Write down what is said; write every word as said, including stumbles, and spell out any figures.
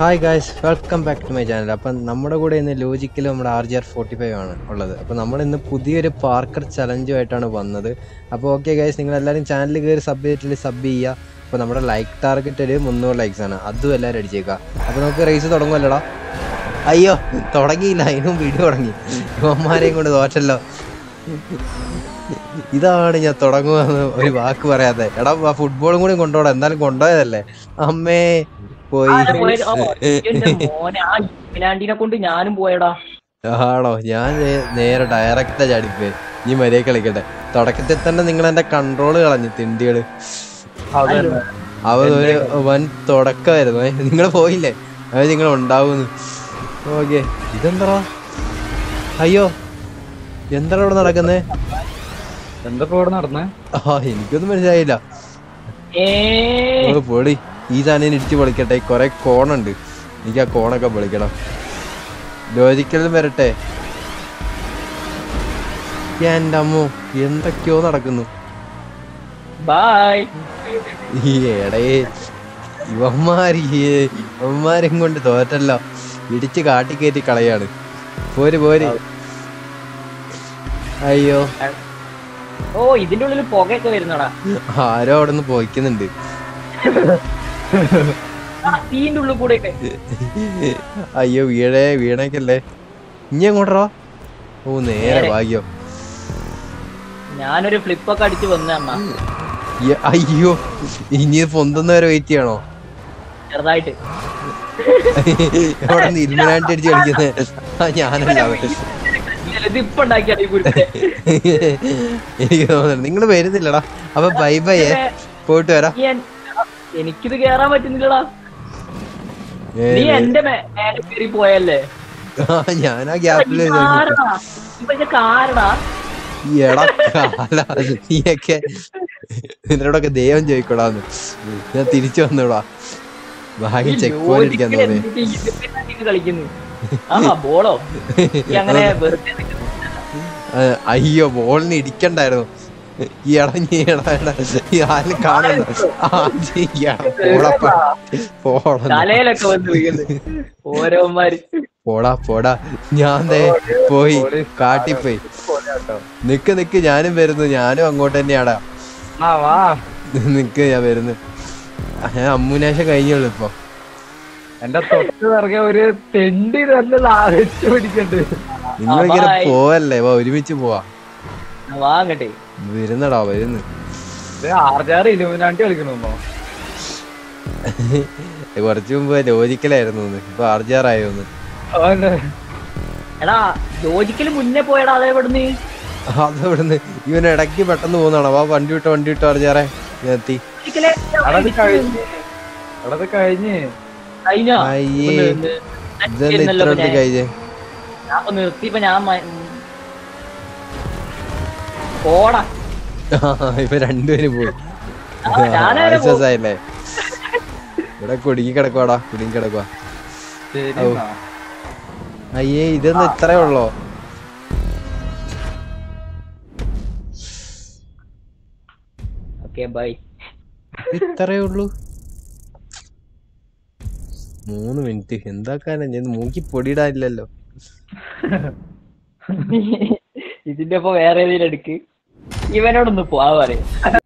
high guys welcome back to my channel अब नम्मुടെ കൂടെ ഇന്ന് ലോജിക്കൽ നമ്മുടെ R G R forty five ആണ് ഉള്ളത് അപ്പോൾ നമ്മൾ ഇന്ന് പുതിയൊരു പാർക്കർ ചലഞ്ച് ആയിട്ടാണ് വന്നത് അപ്പോൾ ഓക്കേ ഗയ്സ് നിങ്ങൾ എല്ലാവരും ചാനലിൽ കേറി സബ്സ്ക്രൈബ് സബ് ചെയ്യുക അപ്പോൾ നമ്മുടെ ലൈക്ക് ടാർഗറ്റ് മുന്നൂറ് ലൈക്സ് ആണ് അതും എല്ലാവരും അടിച്ചേക്കുക അപ്പോൾ നമുക്ക് റേസ് തുടങ്ങുമല്ലോടാ അയ്യോ തുടങ്ങിയില്ല ഇന്നും വീഡിയോ തുടങ്ങി ഇവന്മാരെയും കൊണ്ട് തോറ്റല്ലോ ഇതാണ് ഞാൻ തുടങ്ങുവാന്ന് ഒരു വാക്ക് പറയാതെ എടാ ഫുട്ബോളും കൂടി കൊണ്ടോടാ എന്താലും കൊണ്ടോയതല്ലേ അമ്മേ ണോ ഞാൻ നേരെ ഡയറക്റ്റാ ചാടിപ്പേ നീ മര്യാദ കളിക്കട്ടെ തുടക്കത്തിൽ തന്നെ നിങ്ങൾ എന്റെ കൺട്രോള് കളഞ്ഞു തിണ്ടികള് അവര് വൻ തുടക്കമായിരുന്നു നിങ്ങൾ പോയില്ലേ അത് നിങ്ങൾ ഉണ്ടാവുന്നു ഓക്കെ ഇതെന്താ അയ്യോ എന്താ ഇവിടെ നടക്കുന്നേ എന്താ ഇവിടെ നടന്നേ ആ എനിക്കൊന്നും മനസ്സിലായില്ല പോടി ഈ സാധനം ഇടിച്ച് പൊളിക്കട്ടെ കുറെ കോണുണ്ട് എനിക്ക് ആ കോണൊക്കെ പൊളിക്കണം ലോജിക്കലും വരട്ടെ എൻ്റെ അമ്മോ എന്തൊക്കെയോ നടക്കുന്നു ഇവന്മാരും കൊണ്ട് തോറ്റല്ലോ ഇടിച്ച് കാട്ടിക്കയറ്റി കളയാണ് പോര് പോര് അയ്യോ ഓ ഇതിന്റെ ഉള്ളിൽ പുകയൊക്കെ വരുന്നടാ ആരോ അവിടെ നിന്ന് പോയിക്കുന്നുണ്ട് അയ്യോ വീഴേ വീണേക്കല്ലേ ഇനി എങ്ങോട്ടാ ഓ നേരെ ഭാഗ്യം ഞാനൊരു ഫ്ലിപ്പൊക്കെ അടിച്ചു വന്ന അയ്യോ ഇനി പൊന്തുന്നവരെ വെയിറ്റ് ചെയ്യണോ ചെറുതായിട്ട് എവിടെ ഇരുമനാട്ടി അടിച്ച് കളിക്കുന്നേ എനിക്ക് തോന്നുന്നു നിങ്ങള് വരുന്നില്ലടാ അപ്പൊ ബൈ ബൈ പോയിട്ട് വരാം എനിക്കിത് കേറാൻ പറ്റുന്നില്ലടാ നീ എന്റെ മേലെ കയറി പോയല്ലേ ഞാനാ ഗ്യാപ്പില് നിന്നോടൊക്കെ ദൈവം ചോദിക്കടാന്ന് ഞാൻ തിരിച്ചു വന്നോടാ ഭാഗ്യ ചെക്ക് പോയിന്റ് അടിക്കാൻ തോന്നി അയ്യോ ബോളിന് ഇടിക്കണ്ടായിരുന്നു പോടാ പോടാ ഞാൻ പോയി കാട്ടിപ്പോയി നിക്ക് നിക്ക് ഞാനും വരുന്നു ഞാനും അങ്ങോട്ട് തന്നെയാടാ നിക്ക് ഞാൻ വരുന്നു ഞാൻ അമ്മുനേശ കഴിഞ്ഞുള്ളൂ ഇപ്പൊ എന്റെ തൊട്ട് ഒരു തെണ്ടി തന്നെ ലാഭിച്ചു പിടിക്കണ്ട് നിങ്ങളിങ്ങനെ പോവല്ലേ ഒരുമിച്ച് പോവാ വാങ്ങട്ടെ വരുന്നടാ വരുന്നു കൊറച്ചു മുമ്പ് ലോജിക്കലായിരുന്നു ഇപ്പൊ ആർജാർ ആയോന്ന് അതെവിടുന്ന് ഇവൻ ഇടയ്ക്ക് പെട്ടെന്ന് പോകുന്നതാണോ ആ വണ്ടി വിട്ടോ വണ്ടി വിട്ടോ ആർജാറെ എത്തി കഴിഞ്ഞ് ഇപ്പൊ രണ്ടുപേരും പോയി ആശ്വാസായില്ലേ ഇവിടെ കുടുങ്ങി കിടക്കുവാടാ കുടുങ്ങി കിടക്കുവാ അയ്യേ ഇതൊന്നും ഇത്രേ ഉള്ളോ ഇത്രേ ഉള്ളു മൂന്ന് മിനിറ്റ് എന്താക്കാനാ ഞാൻ മൂക്കി പൊടിയിടാനില്ലല്ലോ ഇതിന്റെ ഒപ്പം വേറെ ഏതെങ്കിലും എടുക്ക് ഇവനോടൊന്ന് പോവാ പറയാ